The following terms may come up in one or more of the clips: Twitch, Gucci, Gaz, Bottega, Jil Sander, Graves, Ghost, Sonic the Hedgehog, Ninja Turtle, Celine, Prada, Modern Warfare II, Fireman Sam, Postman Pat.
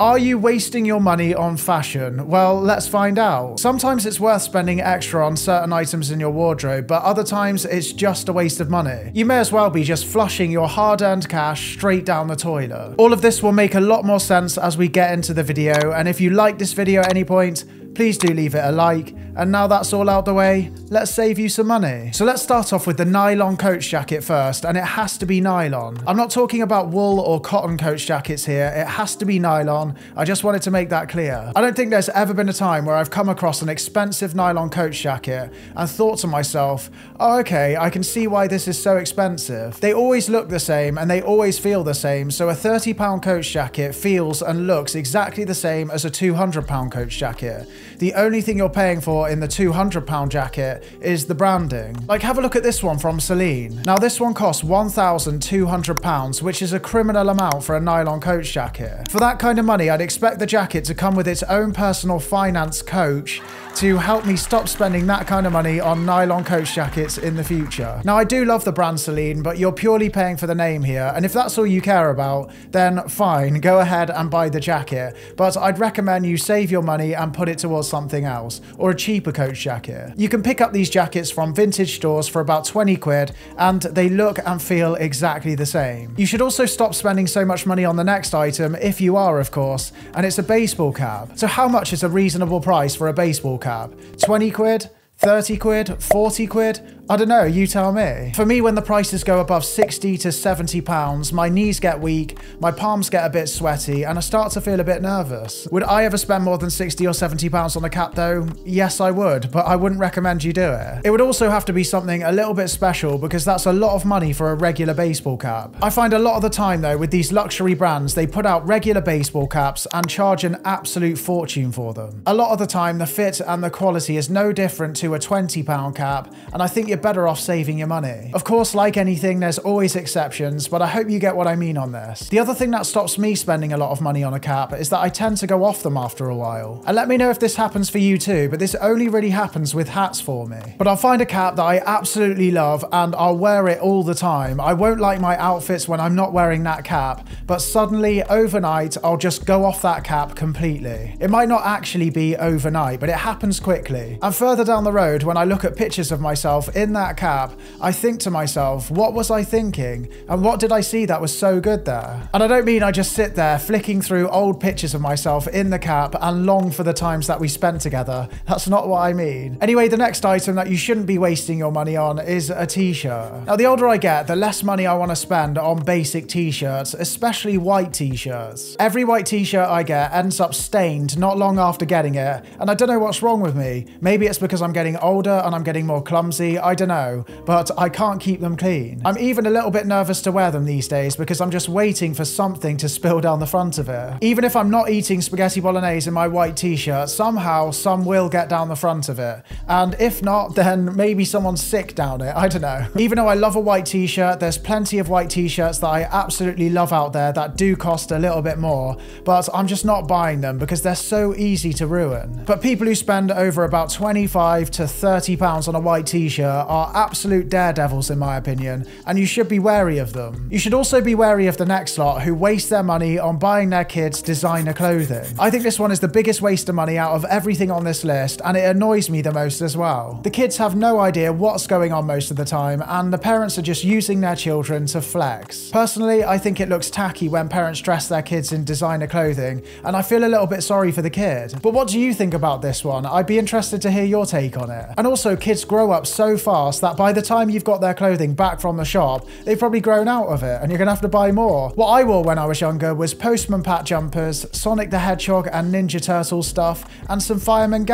Are you wasting your money on fashion? Well, let's find out. Sometimes it's worth spending extra on certain items in your wardrobe, but other times it's just a waste of money. You may as well be just flushing your hard-earned cash straight down the toilet. All of this will make a lot more sense as we get into the video, and if you like this video at any point, please do leave it a like. And now that's all out the way, let's save you some money. So let's start off with the nylon coach jacket first, and it has to be nylon. I'm not talking about wool or cotton coach jackets here, it has to be nylon. I just wanted to make that clear. I don't think there's ever been a time where I've come across an expensive nylon coach jacket and thought to myself, oh, okay, I can see why this is so expensive. They always look the same and they always feel the same, so a £30 coach jacket feels and looks exactly the same as a £200 coach jacket. The only thing you're paying for in the £200 jacket is the branding. Like, have a look at this one from Celine. Now this one costs £1,200, which is a criminal amount for a nylon coach jacket. For that kind of money, I'd expect the jacket to come with its own personal finance coach to help me stop spending that kind of money on nylon coach jackets in the future. Now I do love the brand Celine, but you're purely paying for the name here, and if that's all you care about, then fine, go ahead and buy the jacket, but I'd recommend you save your money and put it towards something else, or a cheaper coach jacket. You can pick up these jackets from vintage stores for about 20 quid, and they look and feel exactly the same. You should also stop spending so much money on the next item, if you are of course, and it's a baseball cap. So how much is a reasonable price for a baseball cap? 20 quid? 30 quid? 40 quid? I don't know, you tell me. For me, when the prices go above 60 to 70 pounds, my knees get weak, my palms get a bit sweaty, and I start to feel a bit nervous. Would I ever spend more than 60 or 70 pounds on a cap though? Yes, I would, but I wouldn't recommend you do it. It would also have to be something a little bit special, because that's a lot of money for a regular baseball cap. I find a lot of the time though, with these luxury brands, they put out regular baseball caps and charge an absolute fortune for them. A lot of the time, the fit and the quality is no different to a £20 cap, and I think you're better off saving your money. Of course, like anything, there's always exceptions, but I hope you get what I mean on this. The other thing that stops me spending a lot of money on a cap is that I tend to go off them after a while. And let me know if this happens for you too, but this only really happens with hats for me. But I'll find a cap that I absolutely love and I'll wear it all the time. I won't like my outfits when I'm not wearing that cap, but suddenly overnight, I'll just go off that cap completely. It might not actually be overnight, but it happens quickly. And further down the road, when I look at pictures of myself in that cap, I think to myself, what was I thinking? And what did I see that was so good there? And I don't mean I just sit there flicking through old pictures of myself in the cap and long for the times that we spent together. That's not what I mean. Anyway, the next item that you shouldn't be wasting your money on is a t-shirt. Now, the older I get, the less money I want to spend on basic t-shirts, especially white t-shirts. Every white t-shirt I get ends up stained not long after getting it, and I don't know what's wrong with me. Maybe it's because I'm getting older and I'm getting more clumsy. I don't know, but I can't keep them clean. I'm even a little bit nervous to wear them these days because I'm just waiting for something to spill down the front of it. Even if I'm not eating spaghetti bolognese in my white t-shirt, somehow some will get down the front of it. And if not, then maybe someone's sick down it, I don't know. Even though I love a white t-shirt, there's plenty of white t-shirts that I absolutely love out there that do cost a little bit more, but I'm just not buying them because they're so easy to ruin. But people who spend over about 25 to 30 pounds on a white t-shirt are absolute daredevils in my opinion, and you should be wary of them. You should also be wary of the next lot who waste their money on buying their kids designer clothing. I think this one is the biggest waste of money out of everything on this list, and it annoys me the most as well. The kids have no idea what's going on most of the time, and the parents are just using their children to flex. Personally, I think it looks tacky when parents dress their kids in designer clothing, and I feel a little bit sorry for the kid. But what do you think about this one? I'd be interested to hear your take on it. And also, kids grow up so fast that by the time you've got their clothing back from the shop, they've probably grown out of it and you're gonna have to buy more. What I wore when I was younger was Postman Pat jumpers, Sonic the Hedgehog and Ninja Turtle stuff, and some Fireman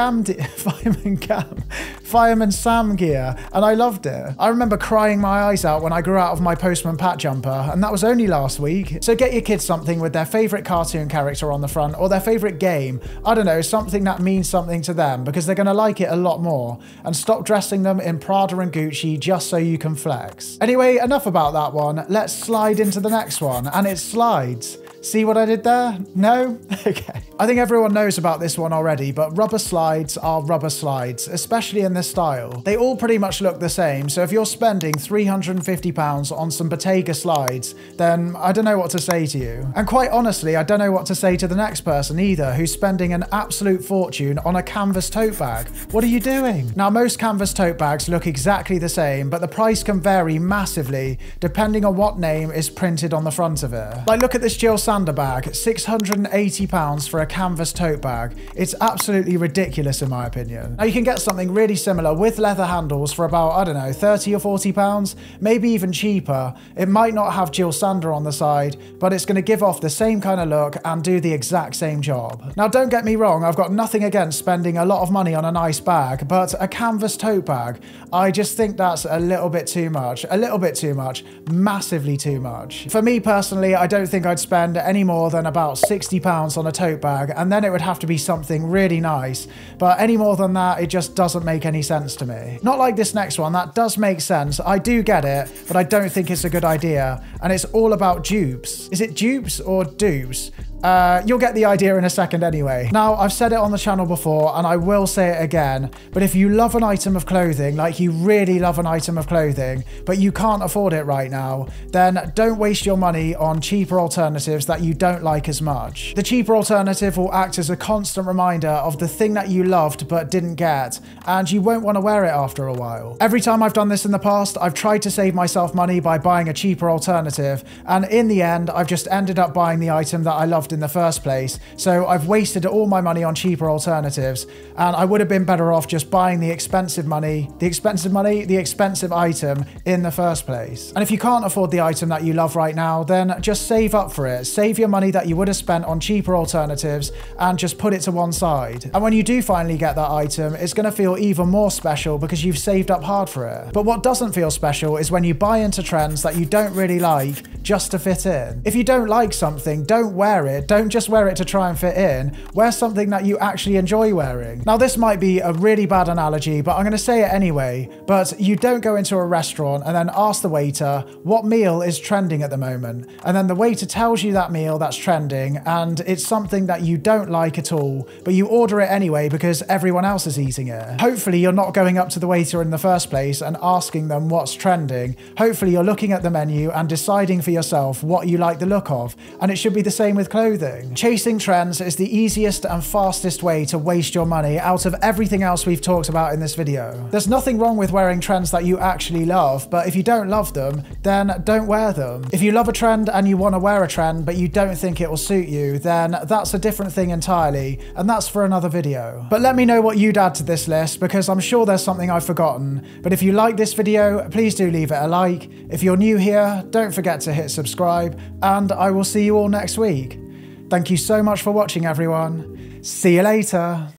Sam gear, and I loved it. I remember crying my eyes out when I grew out of my Postman Pat jumper, and that was only last week. So get your kids something with their favorite cartoon character on the front, or their favorite game. I don't know, something that means something to them, because they're gonna like it a lot more, and stop dressing them in Prada and Gucci just so you can flex. Anyway, enough about that one. Let's slide into the next one, and it's slides. See what I did there? No? Okay. I think everyone knows about this one already, but rubber slides are rubber slides, especially in this style. They all pretty much look the same, so if you're spending £350 on some Bottega slides, then I don't know what to say to you. And quite honestly, I don't know what to say to the next person either, who's spending an absolute fortune on a canvas tote bag. What are you doing? Now, most canvas tote bags look exactly the same, but the price can vary massively depending on what name is printed on the front of it. Like, look at this Jil Sander bag, £680 for a canvas tote bag. It's absolutely ridiculous in my opinion. Now, you can get something really similar with leather handles for about, I don't know, £30 or £40, maybe even cheaper. It might not have Jil Sander on the side, but it's going to give off the same kind of look and do the exact same job. Now, don't get me wrong, I've got nothing against spending a lot of money on a nice bag, but a canvas tote bag, I just think that's a little bit too much. A little bit too much, massively too much. For me personally, I don't think I'd spend any more than about £60 on a tote bag, and then it would have to be something really nice. But any more than that, it just doesn't make any sense to me. Not like this next one, that does make sense. I do get it, but I don't think it's a good idea. And it's all about dupes. Is it dupes or dupes? You'll get the idea in a second anyway. Now, I've said it on the channel before and I will say it again, but if you love an item of clothing, like you really love an item of clothing, but you can't afford it right now, then don't waste your money on cheaper alternatives that you don't like as much. The cheaper alternative will act as a constant reminder of the thing that you loved but didn't get, and you won't want to wear it after a while. Every time I've done this in the past, I've tried to save myself money by buying a cheaper alternative, and in the end, I've just ended up buying the item that I loved in the first place. So I've wasted all my money on cheaper alternatives, and I would have been better off just buying the expensive item in the first place. And if you can't afford the item that you love right now, then just save up for it. Save your money that you would have spent on cheaper alternatives and just put it to one side. And when you do finally get that item, it's going to feel even more special because you've saved up hard for it. But what doesn't feel special is when you buy into trends that you don't really like just to fit in. If you don't like something, don't wear it. Don't just wear it to try and fit in. Wear something that you actually enjoy wearing. Now, this might be a really bad analogy, but I'm going to say it anyway. But you don't go into a restaurant and then ask the waiter what meal is trending at the moment, and then the waiter tells you that meal that's trending and it's something that you don't like at all, but you order it anyway because everyone else is eating it. Hopefully you're not going up to the waiter in the first place and asking them what's trending. Hopefully you're looking at the menu and deciding for yourself what you like the look of, and it should be the same with clothing. Chasing trends is the easiest and fastest way to waste your money out of everything else we've talked about in this video. There's nothing wrong with wearing trends that you actually love, but if you don't love them, then don't wear them. If you love a trend and you want to wear a trend, but you don't think it will suit you, then that's a different thing entirely, and that's for another video. But let me know what you'd add to this list, because I'm sure there's something I've forgotten. But if you like this video, please do leave it a like. If you're new here, don't forget to hit subscribe, and I will see you all next week. Thank you so much for watching, everyone. See you later.